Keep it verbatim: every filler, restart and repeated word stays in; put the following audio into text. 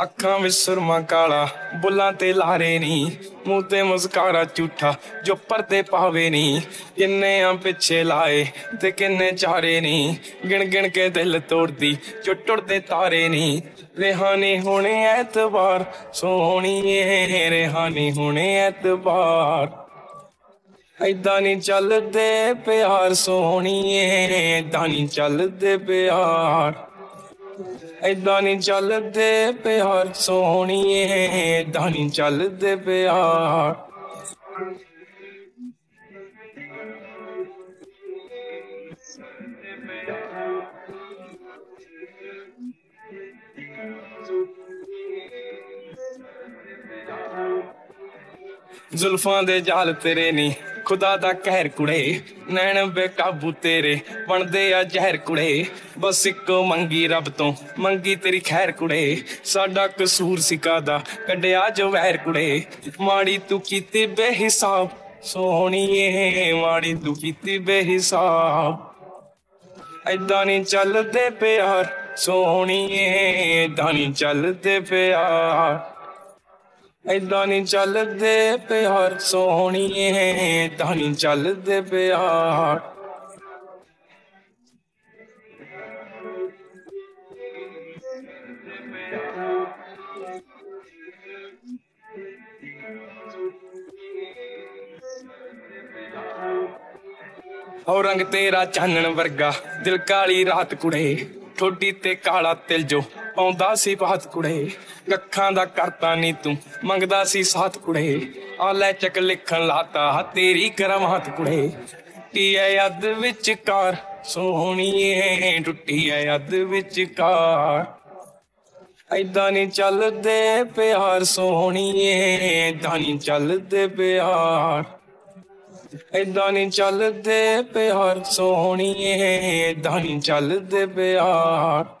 अखा में सुरमा काला, बुला ते लारे नी, मुँह ते मुस्कारा झूठा जो परदे पावे नी। किन्ने आ पिछे लाए ते किन्ने चारे नी, गिण गिण के दिल तोड़दी जो टुटदे तारे नी। रेहाने होने ऐतबार सोहणीए, रेहाने होने ऐतबार, ऐदा नी चलदे प्यार सोहणीए, ऐदा नी चलदे प्यार, ऐदा नी चलदे प्यार सोहणीए, ऐदा नी चलदे प्यार। जुल्फां दे जाल तेरे नी, खुदा दा कहर कुड़े, नैन बेकाबू तेरे बनदे आ जहर कुड़े। बस इको मंगी रब तो मंगी तेरी खैर कुड़े, साडा कसूर सिका दा कड्डिया जो वैर कुड़े। माड़ी तू कीती बेहिसाब सोहणीए, माड़ी तू कीती बेहिसाब, ऐदा नी चलदे प्यार सोहणीए, ऐदा नी चलदे प्यार, ऐदा नी चलदे प्यार सोहणीए, ऐदा नी चलदे प्यार। ओ रंग तेरा चानन वर्गा, दिल काली रात कुड़े, ठोडी ते काला तिल जो पाउंदा सी बात कुड़े। गखां दा करता नी तू मंगदा सी साथ कुड़े, आले चक लिखण लाता तेरी करमात कुड़े। टुट्टी ऐ अद विच कार सोहणीए, टुट्टी ऐ अद विच कार, ऐदा नी चलदे प्यार सोहणीए, ऐदा नी चलदे प्यार, ऐदा नी चलदे प्यार सोहणीए, ऐदा नी चलदे प्यार।